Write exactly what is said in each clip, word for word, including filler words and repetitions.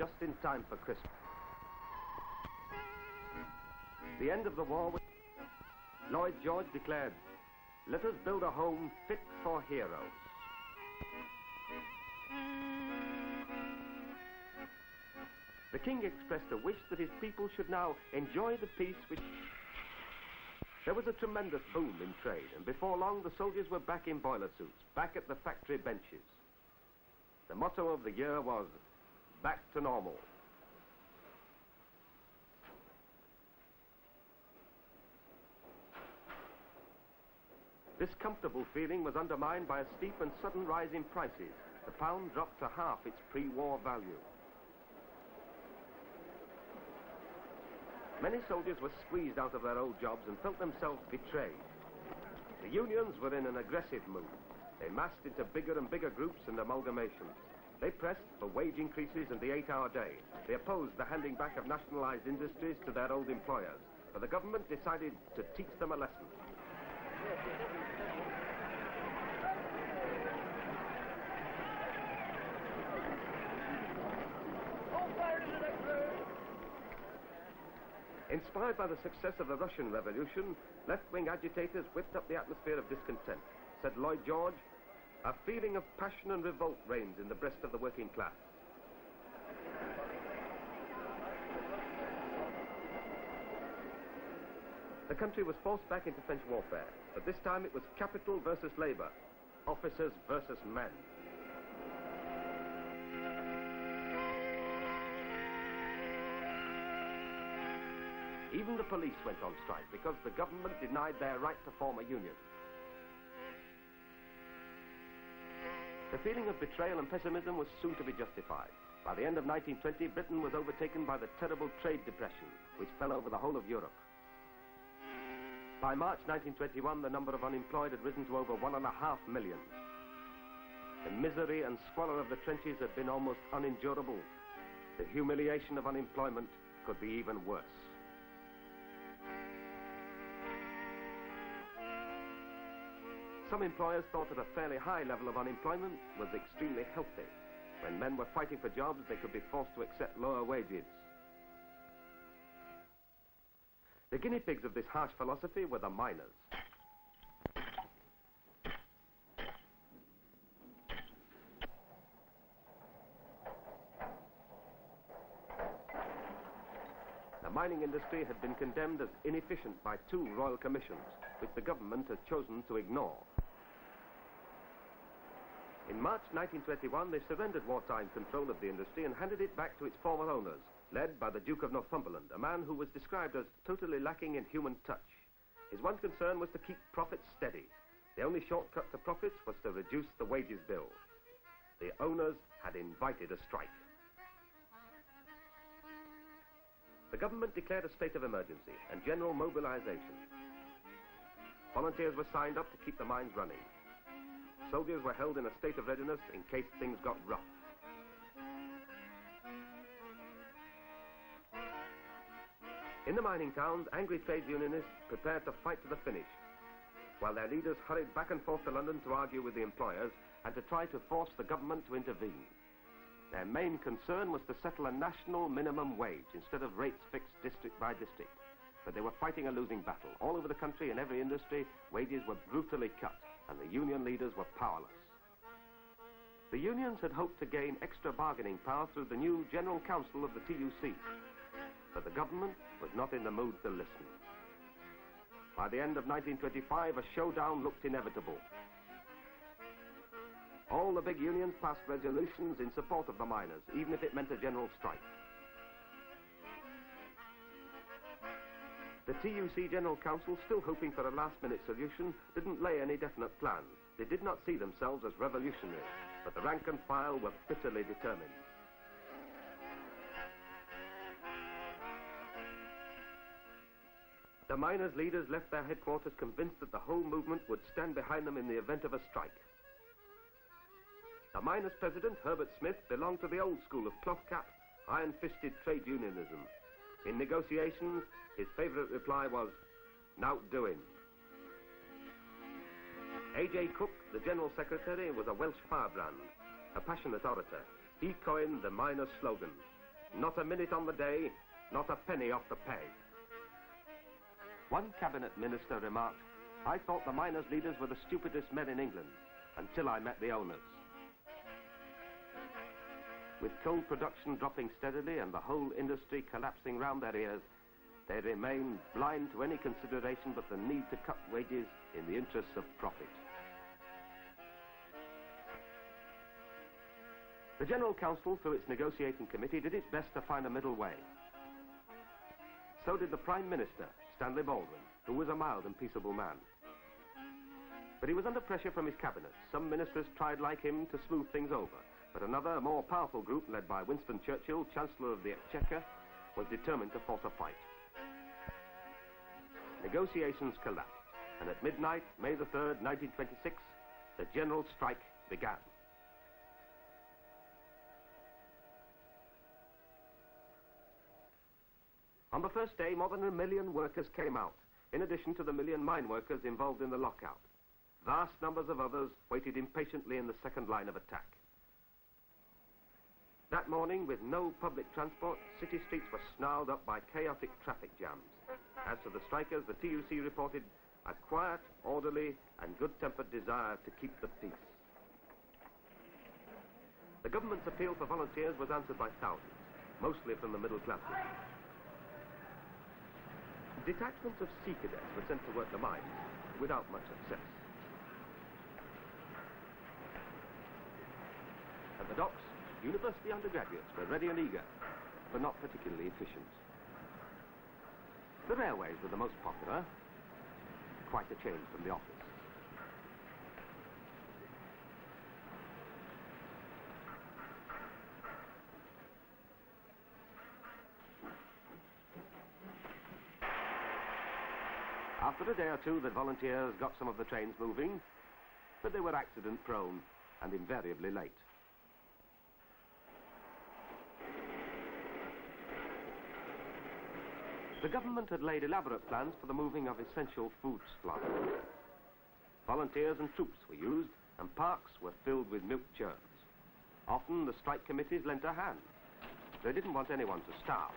just in time for Christmas. The end of the war was... Lloyd George declared, "Let us build a home fit for heroes." The king expressed a wish that his people should now enjoy the peace which... There was a tremendous boom in trade, and before long the soldiers were back in boiler suits, back at the factory benches. The motto of the year was, "Back to normal." This comfortable feeling was undermined by a steep and sudden rise in prices. The pound dropped to half its pre-war value. Many soldiers were squeezed out of their old jobs and felt themselves betrayed. The unions were in an aggressive mood. They massed into bigger and bigger groups and amalgamations. They pressed for wage increases and the eight-hour day. They opposed the handing back of nationalised industries to their old employers. But the government decided to teach them a lesson. Inspired by the success of the Russian Revolution, left-wing agitators whipped up the atmosphere of discontent. Said Lloyd George, "A feeling of passion and revolt reigns in the breast of the working class." The country was forced back into French warfare, but this time it was capital versus labour, officers versus men. Even the police went on strike because the government denied their right to form a union. The feeling of betrayal and pessimism was soon to be justified. By the end of nineteen twenty, Britain was overtaken by the terrible trade depression, which fell over the whole of Europe. By March nineteen twenty-one, the number of unemployed had risen to over one and a half million. The misery and squalor of the trenches had been almost unendurable. The humiliation of unemployment could be even worse. Some employers thought that a fairly high level of unemployment was extremely healthy. When men were fighting for jobs, they could be forced to accept lower wages. The guinea pigs of this harsh philosophy were the miners. The mining industry had been condemned as inefficient by two royal commissions, which the government had chosen to ignore. In March nineteen twenty-one, they surrendered wartime control of the industry and handed it back to its former owners, led by the Duke of Northumberland, a man who was described as totally lacking in human touch. His one concern was to keep profits steady. The only shortcut to profits was to reduce the wages bill. The owners had invited a strike. The government declared a state of emergency and general mobilization. Volunteers were signed up to keep the mines running. Soldiers were held in a state of readiness in case things got rough. In the mining towns, angry trade unionists prepared to fight to the finish, while their leaders hurried back and forth to London to argue with the employers and to try to force the government to intervene. Their main concern was to settle a national minimum wage instead of rates fixed district by district. But they were fighting a losing battle. All over the country, in every industry, wages were brutally cut, and the union leaders were powerless. The unions had hoped to gain extra bargaining power through the new General Council of the T U C, but the government was not in the mood to listen. By the end of nineteen twenty-five, a showdown looked inevitable. All the big unions passed resolutions in support of the miners, even if it meant a general strike. The T U C General Council, still hoping for a last-minute solution, didn't lay any definite plans. They did not see themselves as revolutionaries, but the rank and file were bitterly determined. The miners' leaders left their headquarters convinced that the whole movement would stand behind them in the event of a strike. The miners' president, Herbert Smith, belonged to the old school of cloth-capped, iron-fisted trade unionism. In negotiations, his favourite reply was, "Now do him." A J Cook, the General Secretary, was a Welsh firebrand, a passionate orator. He coined the miners' slogan, Not a minute on the day, not a penny off the pay. One cabinet minister remarked, "I thought the miners' leaders were the stupidest men in England until I met the owners." With coal production dropping steadily and the whole industry collapsing round their ears, they remain blind to any consideration but the need to cut wages in the interests of profit. The General Council, through its negotiating committee, did its best to find a middle way. So did the Prime Minister, Stanley Baldwin, who was a mild and peaceable man. But he was under pressure from his cabinet. Some ministers tried, like him, to smooth things over. But another, more powerful group, led by Winston Churchill, Chancellor of the Exchequer, was determined to force a fight. Negotiations collapsed, and at midnight, May the third, nineteen twenty-six, the general strike began. On the first day, more than a million workers came out, in addition to the million mine workers involved in the lockout. Vast numbers of others waited impatiently in the second line of attack. That morning, with no public transport, city streets were snarled up by chaotic traffic jams. As for the strikers, the T U C reported a quiet, orderly and good-tempered desire to keep the peace. The government's appeal for volunteers was answered by thousands, mostly from the middle classes. Detachments of sea cadets were sent to work the mines, without much success. At the docks, university undergraduates were ready and eager, but not particularly efficient. The railways were the most popular, quite a change from the office. After a day or two, the volunteers got some of the trains moving, but they were accident-prone and invariably late. The government had laid elaborate plans for the moving of essential food supplies. Volunteers and troops were used, and parks were filled with milk churns. Often the strike committees lent a hand. They didn't want anyone to starve.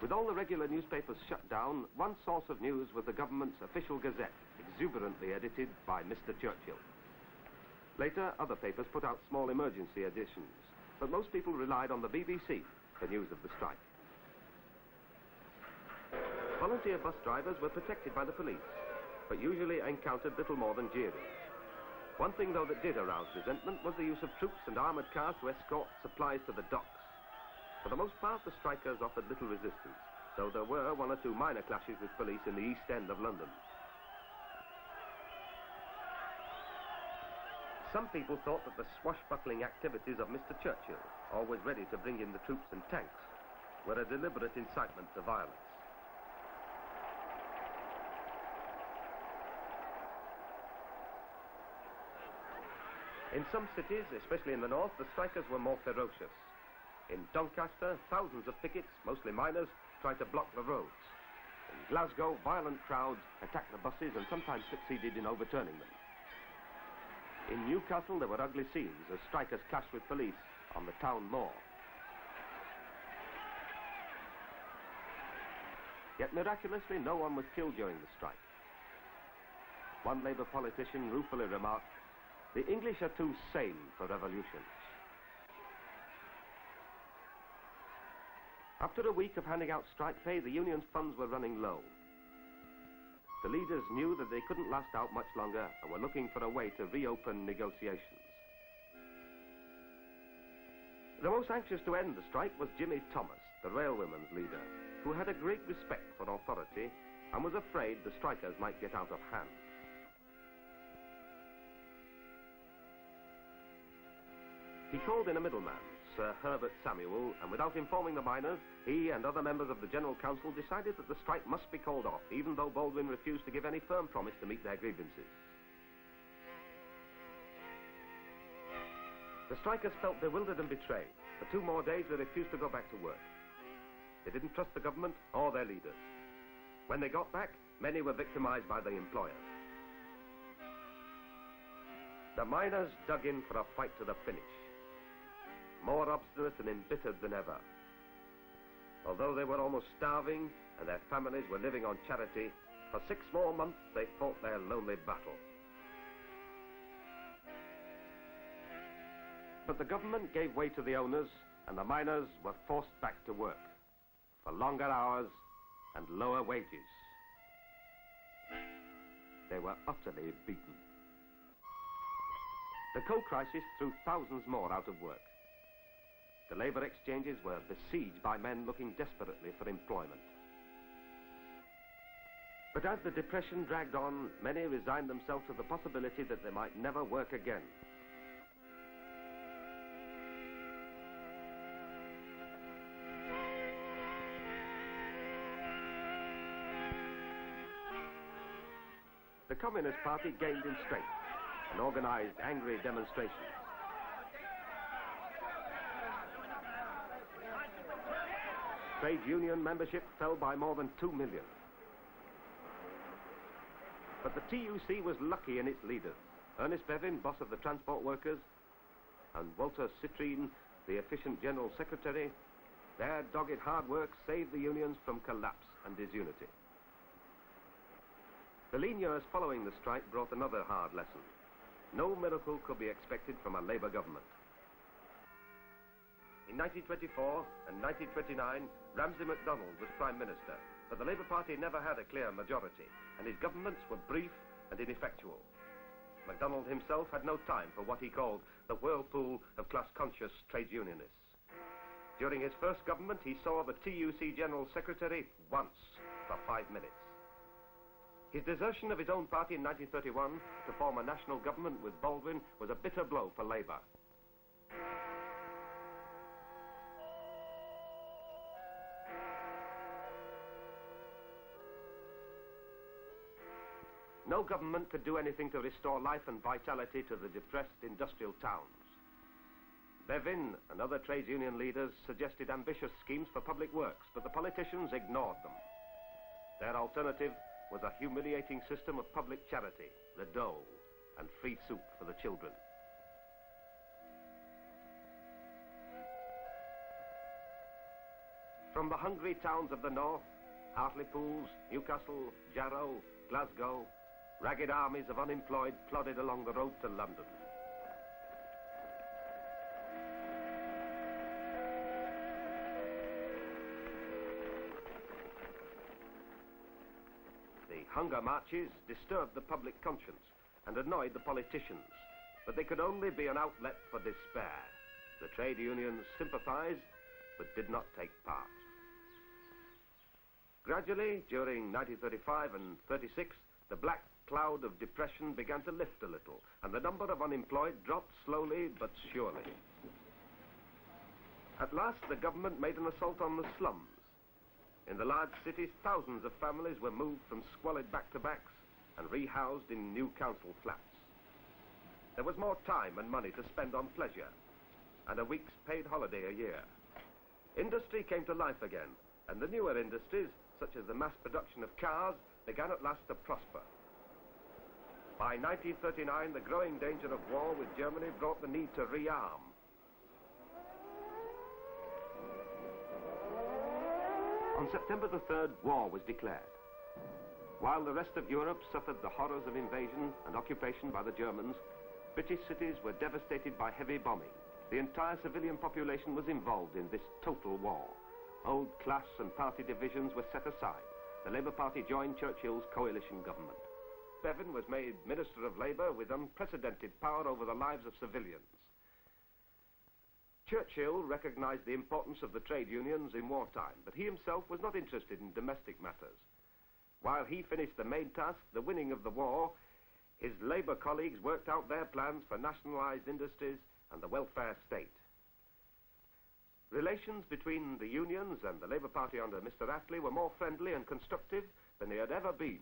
With all the regular newspapers shut down, one source of news was the government's official gazette, exuberantly edited by Mister Churchill. Later, other papers put out small emergency editions, but most people relied on the B B C for news of the strike. Volunteer bus drivers were protected by the police, but usually encountered little more than jeering. One thing, though, that did arouse resentment was the use of troops and armoured cars to escort supplies to the docks. For the most part, the strikers offered little resistance, though there were one or two minor clashes with police in the East End of London. Some people thought that the swashbuckling activities of Mister Churchill, always ready to bring in the troops and tanks, were a deliberate incitement to violence. In some cities, especially in the north, the strikers were more ferocious. In Doncaster, thousands of pickets, mostly miners, tried to block the roads. In Glasgow, violent crowds attacked the buses and sometimes succeeded in overturning them. In Newcastle, there were ugly scenes as strikers clashed with police on the town moor. Yet miraculously, no one was killed during the strike. One Labour politician ruefully remarked, "The English are too sane for revolutions." After a week of handing out strike pay, the union's funds were running low. The leaders knew that they couldn't last out much longer and were looking for a way to reopen negotiations. The most anxious to end the strike was Jimmy Thomas, the railwaymen's leader, who had a great respect for authority and was afraid the strikers might get out of hand. He called in a middleman, Sir Herbert Samuel, and without informing the miners, he and other members of the General Council decided that the strike must be called off, even though Baldwin refused to give any firm promise to meet their grievances. The strikers felt bewildered and betrayed. For two more days, they refused to go back to work. They didn't trust the government or their leaders. When they got back, many were victimized by their employers. The miners dug in for a fight to the finish. more obstinate and embittered than ever. Although they were almost starving and their families were living on charity, for six more months they fought their lonely battle. But the government gave way to the owners, and the miners were forced back to work for longer hours and lower wages. They were utterly beaten. The coal crisis threw thousands more out of work. The labour exchanges were besieged by men looking desperately for employment. But as the depression dragged on, many resigned themselves to the possibility that they might never work again. The Communist Party gained in strength and organized angry demonstrations. Trade union membership fell by more than two million. But the T U C was lucky in its leaders, Ernest Bevin, boss of the transport workers, and Walter Citrine, the efficient general secretary. Their dogged hard work saved the unions from collapse and disunity. The lean years following the strike brought another hard lesson. No miracle could be expected from a Labour government. In nineteen twenty-four and nineteen twenty-nine, Ramsay MacDonald was Prime Minister, but the Labour Party never had a clear majority, and his governments were brief and ineffectual. MacDonald himself had no time for what he called the whirlpool of class-conscious trade unionists. During his first government, he saw the T U C General Secretary once for five minutes. His desertion of his own party in nineteen thirty-one to form a national government with Baldwin was a bitter blow for Labour. No government could do anything to restore life and vitality to the depressed industrial towns. Bevin and other trades union leaders suggested ambitious schemes for public works, but the politicians ignored them. Their alternative was a humiliating system of public charity, the dole, and free soup for the children. From the hungry towns of the north, Hartlepools, Newcastle, Jarrow, Glasgow, ragged armies of unemployed plodded along the road to London. Hunger marches disturbed the public conscience and annoyed the politicians, but they could only be an outlet for despair. The trade unions sympathized, but did not take part. Gradually, during nineteen thirty-five and thirty-six, the black cloud of depression began to lift a little, and the number of unemployed dropped slowly but surely. At last, the government made an assault on the slums. In the large cities, thousands of families were moved from squalid back-to-backs and rehoused in new council flats. There was more time and money to spend on pleasure, and a week's paid holiday a year. Industry came to life again, and the newer industries, such as the mass production of cars, began at last to prosper. By nineteen thirty-nine, the growing danger of war with Germany brought the need to rearm. On September the third, war was declared. While the rest of Europe suffered the horrors of invasion and occupation by the Germans, British cities were devastated by heavy bombing. The entire civilian population was involved in this total war. Old class and party divisions were set aside. The Labour Party joined Churchill's coalition government. Bevin was made Minister of Labour with unprecedented power over the lives of civilians. Churchill recognised the importance of the trade unions in wartime, but he himself was not interested in domestic matters. While he finished the main task, the winning of the war, his Labour colleagues worked out their plans for nationalised industries and the welfare state. Relations between the unions and the Labour Party under Mister Attlee were more friendly and constructive than they had ever been.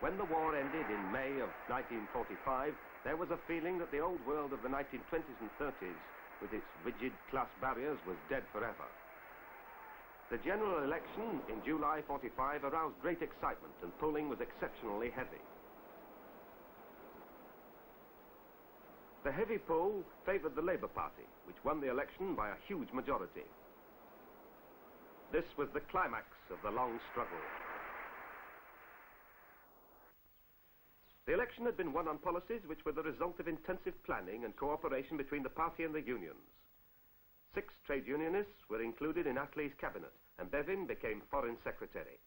When the war ended in May of nineteen forty-five, there was a feeling that the old world of the nineteen twenties and thirties, with its rigid class barriers, was dead forever. The general election in July forty-five aroused great excitement, and polling was exceptionally heavy. The heavy poll favoured the Labour Party, which won the election by a huge majority. This was the climax of the long struggle. The election had been won on policies which were the result of intensive planning and cooperation between the party and the unions. Six trade unionists were included in Attlee's cabinet, and Bevin became foreign secretary.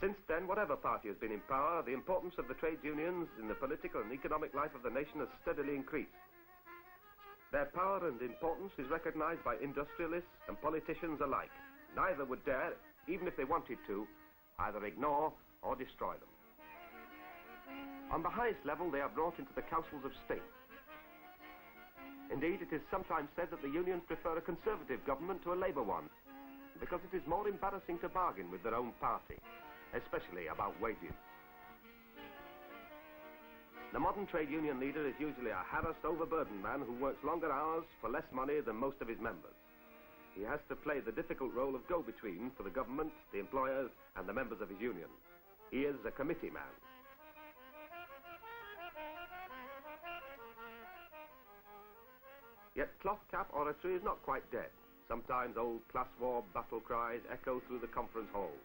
Since then, whatever party has been in power, the importance of the trade unions in the political and economic life of the nation has steadily increased. Their power and importance is recognized by industrialists and politicians alike. Neither would dare, even if they wanted to, either ignore or destroy them. On the highest level, they are brought into the councils of state. Indeed, it is sometimes said that the unions prefer a conservative government to a Labour one, because it is more embarrassing to bargain with their own party, especially about wages. The modern trade union leader is usually a harassed, overburdened man who works longer hours for less money than most of his members. He has to play the difficult role of go-between for the government, the employers, and the members of his union. He is a committee man. Yet cloth-cap oratory is not quite dead. Sometimes old class war battle cries echo through the conference halls,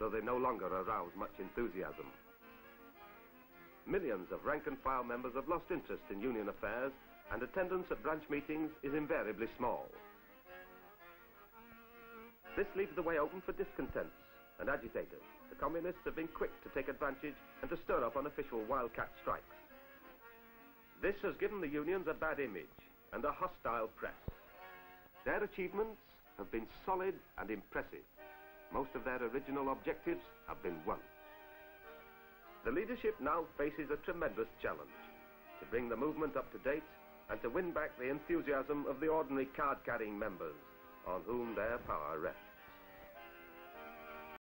though they no longer arouse much enthusiasm. Millions of rank-and-file members have lost interest in union affairs, and attendance at branch meetings is invariably small. This leaves the way open for discontents and agitators. The communists have been quick to take advantage and to stir up unofficial wildcat strikes. This has given the unions a bad image and a hostile press. Their achievements have been solid and impressive. Most of their original objectives have been won. The leadership now faces a tremendous challenge: to bring the movement up to date and to win back the enthusiasm of the ordinary card-carrying members on whom their power rests.